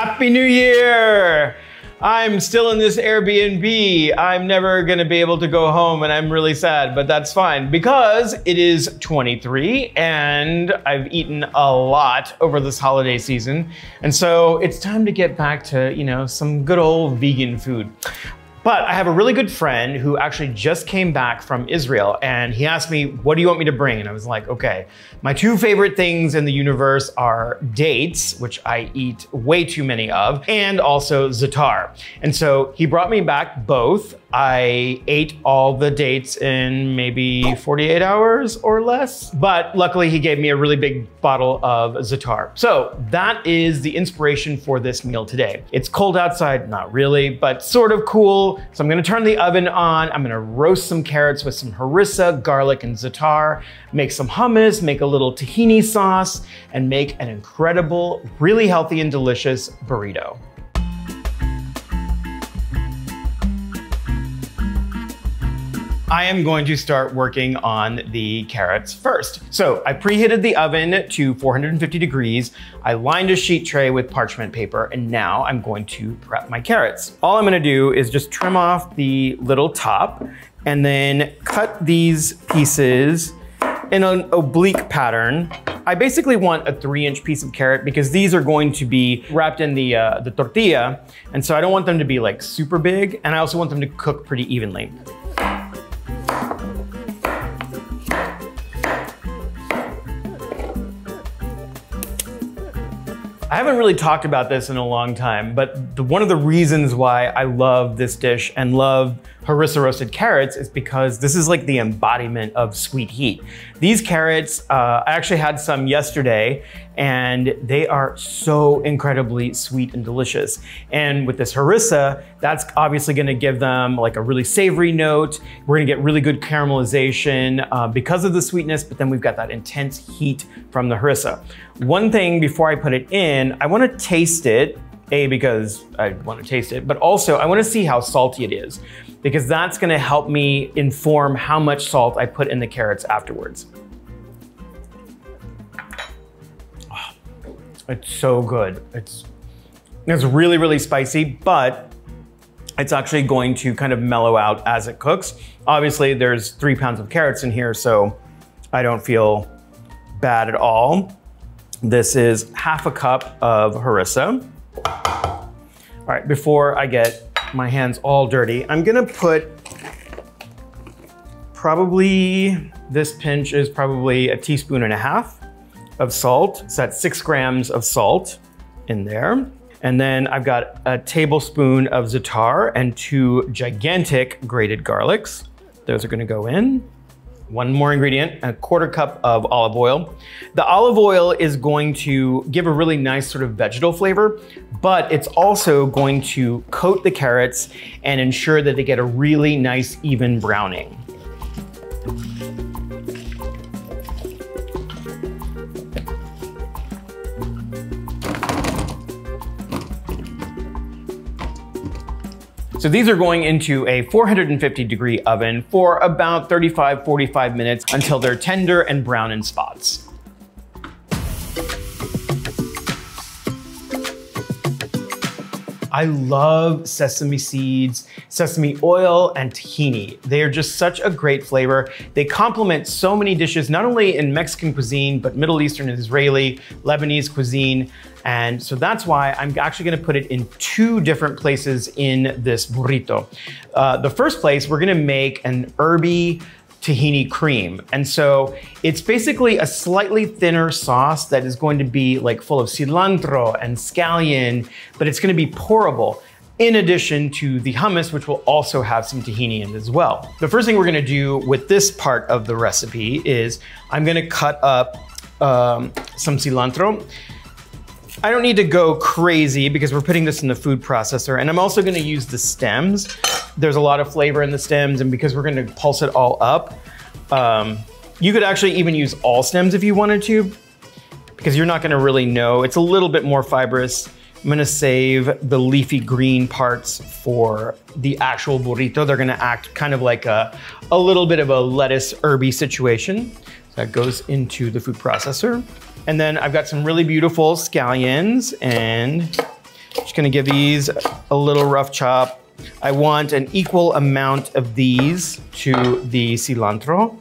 Happy New Year! I'm still in this Airbnb. I'm never gonna be able to go home and I'm really sad, but that's fine because it is 23 and I've eaten a lot over this holiday season. And so it's time to get back to, you know, some good old vegan food. But I have a really good friend who actually just came back from Israel and he asked me, what do you want me to bring? And I was like, okay, my two favorite things in the universe are dates, which I eat way too many of, and also za'atar. And so he brought me back both. I ate all the dates in maybe 48 hours or less, but luckily he gave me a really big bottle of za'atar. So that is the inspiration for this meal today. It's cold outside, not really, but sort of cool. So I'm gonna turn the oven on. I'm gonna roast some carrots with some harissa, garlic, and za'atar, make some hummus, make a little tahini sauce, and make an incredible, really healthy and delicious burrito. I am going to start working on the carrots first. So I preheated the oven to 450 degrees. I lined a sheet tray with parchment paper, and now I'm going to prep my carrots. All I'm gonna do is just trim off the little top and then cut these pieces in an oblique pattern. I basically want a 3-inch piece of carrot because these are going to be wrapped in the tortilla. And so I don't want them to be like super big. And I also want them to cook pretty evenly. I haven't really talked about this in a long time, but one of the reasons why I love this dish and love harissa roasted carrots is because this is like the embodiment of sweet heat. These carrots, I actually had some yesterday, and they are so incredibly sweet and delicious. And with this harissa, that's obviously gonna give them like a really savory note. We're gonna get really good caramelization because of the sweetness, but then we've got that intense heat from the harissa. One thing before I put it in, I wanna taste it, because I wanna taste it, but also I wanna see how salty it is, because that's gonna help me inform how much salt I put in the carrots afterwards. Oh, it's so good. It's really, really spicy, but it's actually going to kind of mellow out as it cooks. Obviously there's 3 pounds of carrots in here, so I don't feel bad at all. This is 1/2 cup of harissa. All right, before I get my hands all dirty, I'm gonna put probably, this pinch is probably 1.5 teaspoons of salt. So that's 6 grams of salt in there. And then I've got 1 tablespoon of za'atar and 2 gigantic grated garlics. Those are gonna go in. One more ingredient, 1/4 cup of olive oil. The olive oil is going to give a really nice sort of vegetal flavor, but it's also going to coat the carrots and ensure that they get a really nice, even browning. So these are going into a 450 degree oven for about 35, 45 minutes until they're tender and brown in spots. I love sesame seeds, sesame oil, and tahini. They are just such a great flavor. They complement so many dishes, not only in Mexican cuisine, but Middle Eastern, Israeli, Lebanese cuisine. And so that's why I'm actually gonna put it in 2 different places in this burrito. The first place, we're gonna make an herby tahini cream. And so it's basically a slightly thinner sauce that is going to be like full of cilantro and scallion, but it's gonna be pourable in addition to the hummus, which will also have some tahini in it as well. The first thing we're gonna do with this part of the recipe is I'm gonna cut up some cilantro. I don't need to go crazy because we're putting this in the food processor, and I'm also gonna use the stems. There's a lot of flavor in the stems, and because we're gonna pulse it all up, you could actually even use all stems if you wanted to, because you're not gonna really know. It's a little bit more fibrous. I'm gonna save the leafy green parts for the actual burrito. They're gonna act kind of like a little bit of a lettuce herby situation. So that goes into the food processor. And then I've got some really beautiful scallions and Just gonna give these a little rough chop. I want an equal amount of these to the cilantro.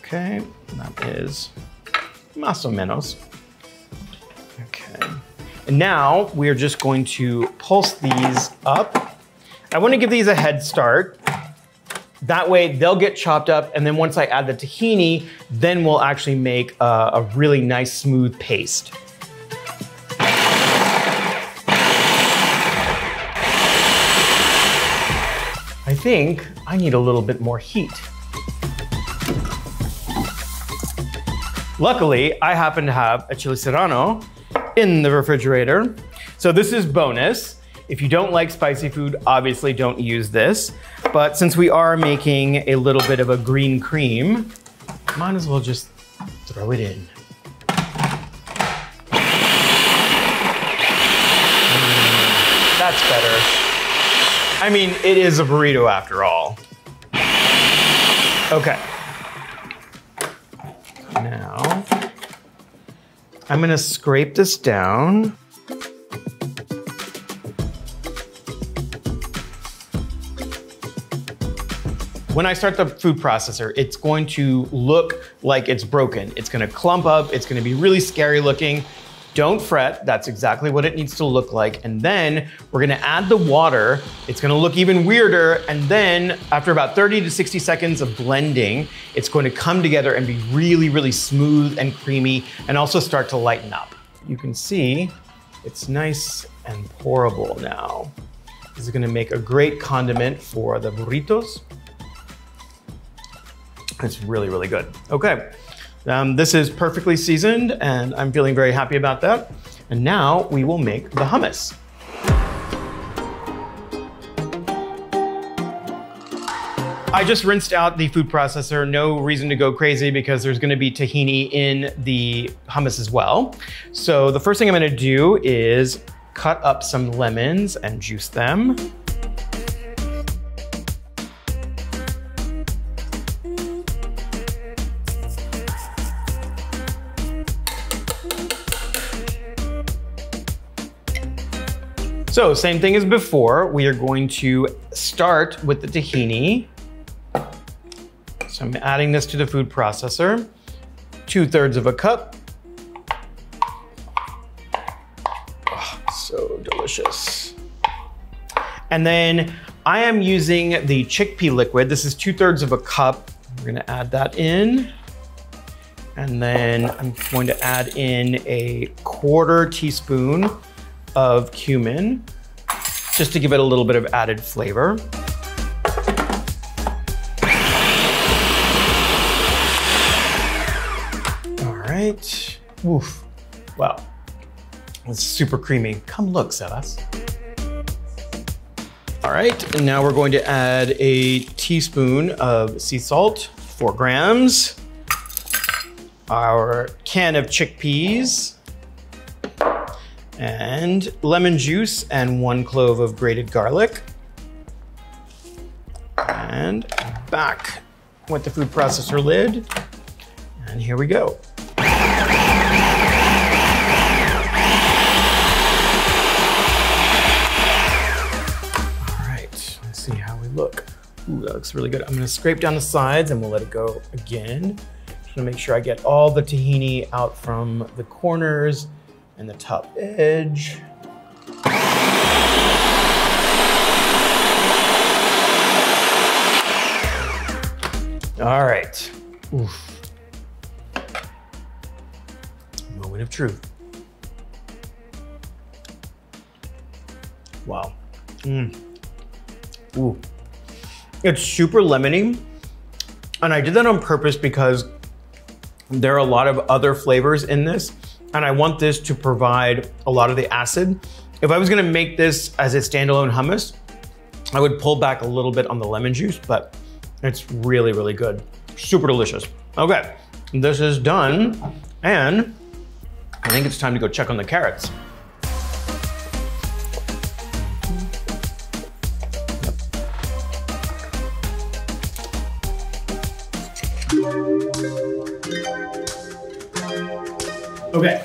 Okay, that is más o menos. Okay, and now we're just going to pulse these up. I wanna give these a head start. That way they'll get chopped up, and then once I add the tahini, then we'll actually make a really nice smooth paste. I think I need a little bit more heat. Luckily, I happen to have a chili serrano in the refrigerator. So this is bonus. If you don't like spicy food, obviously don't use this. But since we are making a little bit of a green cream, might as well just throw it in. That's better. I mean, it is a burrito after all. Okay. Now, I'm gonna scrape this down. When I start the food processor, it's going to look like it's broken. It's gonna clump up, it's gonna be really scary looking. Don't fret, that's exactly what it needs to look like. And then we're gonna add the water. It's gonna look even weirder. And then after about 30 to 60 seconds of blending, it's going to come together and be really, really smooth and creamy and also start to lighten up. You can see it's nice and pourable now. This is gonna make a great condiment for the burritos. It's really, really good. Okay, this is perfectly seasoned and I'm feeling very happy about that. And now we will make the hummus. I just rinsed out the food processor. No reason to go crazy because there's gonna be tahini in the hummus as well. So the first thing I'm gonna do is cut up some lemons and juice them. So same thing as before, we are going to start with the tahini. So I'm adding this to the food processor, 2/3 of a cup. Oh, so delicious. And then I am using the chickpea liquid. This is 2/3 of a cup. We're gonna add that in. And then I'm going to add in a 1/4 teaspoon of cumin, just to give it a little bit of added flavor. All right, woof. Wow, it's super creamy. Come look, Sebas. All right, and now we're going to add a teaspoon of sea salt, 4 grams, our can of chickpeas, and lemon juice and 1 clove of grated garlic. And back with the food processor lid. And here we go. All right, let's see how we look. Ooh, that looks really good. I'm gonna scrape down the sides and we'll let it go again. Just gonna make sure I get all the tahini out from the corners and the top edge. All right. Oof. Moment of truth. Wow. Mm. Ooh. It's super lemony. And I did that on purpose because there are a lot of other flavors in this. And I want this to provide a lot of the acid. If I was gonna make this as a standalone hummus, I would pull back a little bit on the lemon juice, but it's really, really good. Super delicious. Okay, this is done. And I think it's time to go check on the carrots. Yep. Okay,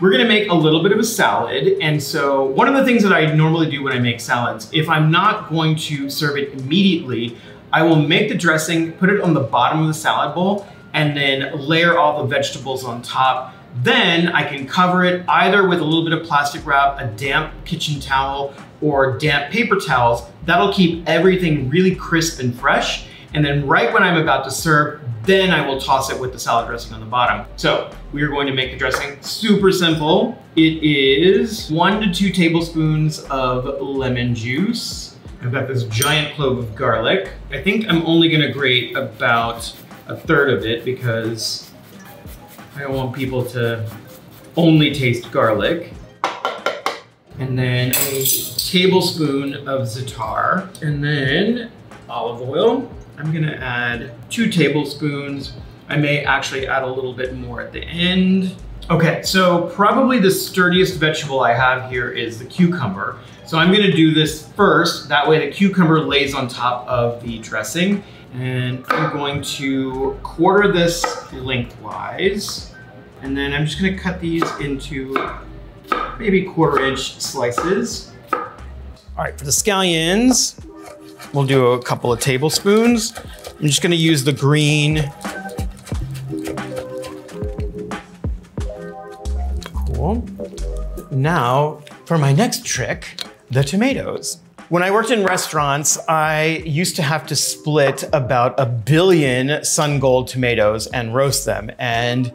We're gonna make a little bit of a salad. And so one of the things that I normally do when I make salads, if I'm not going to serve it immediately, I will make the dressing, put it on the bottom of the salad bowl, and then layer all the vegetables on top. Then I can cover it either with a little bit of plastic wrap, a damp kitchen towel, or damp paper towels. That'll keep everything really crisp and fresh. And then right when I'm about to serve, then I will toss it with the salad dressing on the bottom. So we are going to make the dressing super simple. It is 1 to 2 tablespoons of lemon juice. I've got this giant clove of garlic. I think I'm only gonna grate about 1/3 of it because I don't want people to only taste garlic. And then a tablespoon of za'atar. And then olive oil. I'm gonna add 2 tablespoons. I may actually add a little bit more at the end. Okay, so probably the sturdiest vegetable I have here is the cucumber. So I'm gonna do this first, that way the cucumber lays on top of the dressing. And I'm going to quarter this lengthwise. And then I'm just gonna cut these into maybe 1/4-inch slices. All right, for the scallions, we'll do a couple of tablespoons. I'm just gonna use the green. Cool. Now, for my next trick, the tomatoes. When I worked in restaurants, I used to have to split about 1 billion Sun Gold tomatoes and roast them. And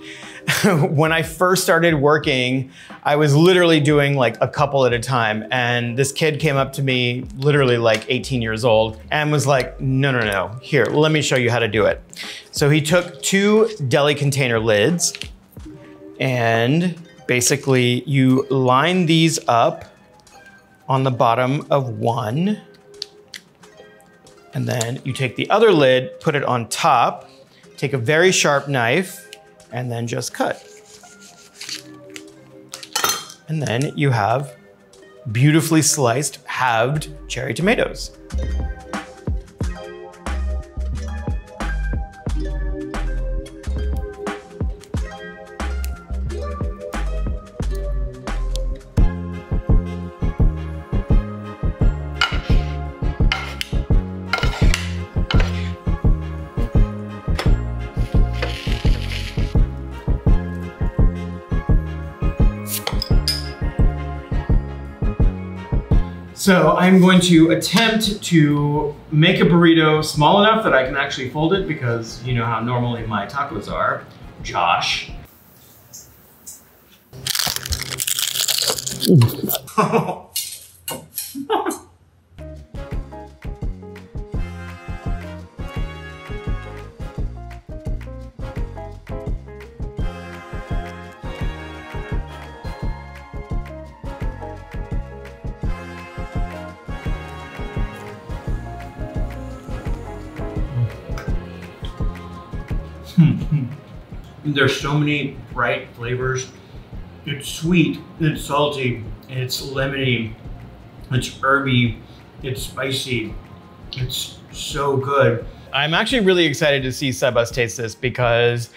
when I first started working, I was literally doing like a couple at a time. And this kid came up to me, literally like 18 years old, and was like, no, here, let me show you how to do it. So he took 2 deli container lids and basically you line these up on the bottom of one. And then you take the other lid, put it on top, take a very sharp knife, and then just cut. And then you have beautifully sliced, halved cherry tomatoes. So I'm going to attempt to make a burrito small enough that I can actually fold it because you know how normally my tacos are, Josh. There's so many bright flavors. It's sweet, it's salty, it's lemony, it's herby, it's spicy. It's so good. I'm actually really excited to see Sebas taste this because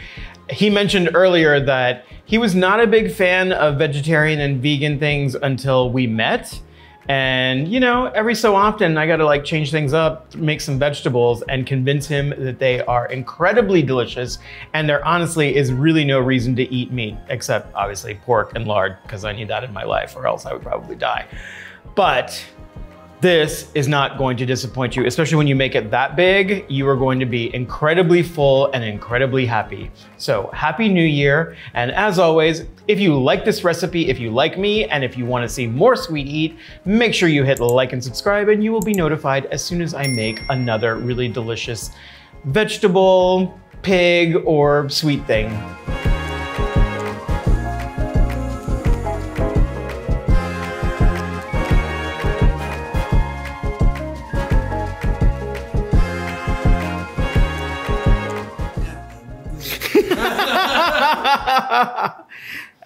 he mentioned earlier that he was not a big fan of vegetarian and vegan things until we met. And you know, every so often I gotta like change things up, make some vegetables and convince him that they are incredibly delicious. And there honestly is really no reason to eat meat, except obviously pork and lard, because I need that in my life or else I would probably die. But this is not going to disappoint you, especially when you make it that big, you are going to be incredibly full and incredibly happy. So happy New Year. And as always, if you like this recipe, if you like me, and if you want to see more Sweet Heat, make sure you hit like and subscribe and you will be notified as soon as I make another really delicious vegetable, pig, or sweet thing.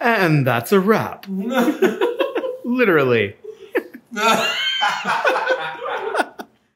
And that's a wrap. Literally.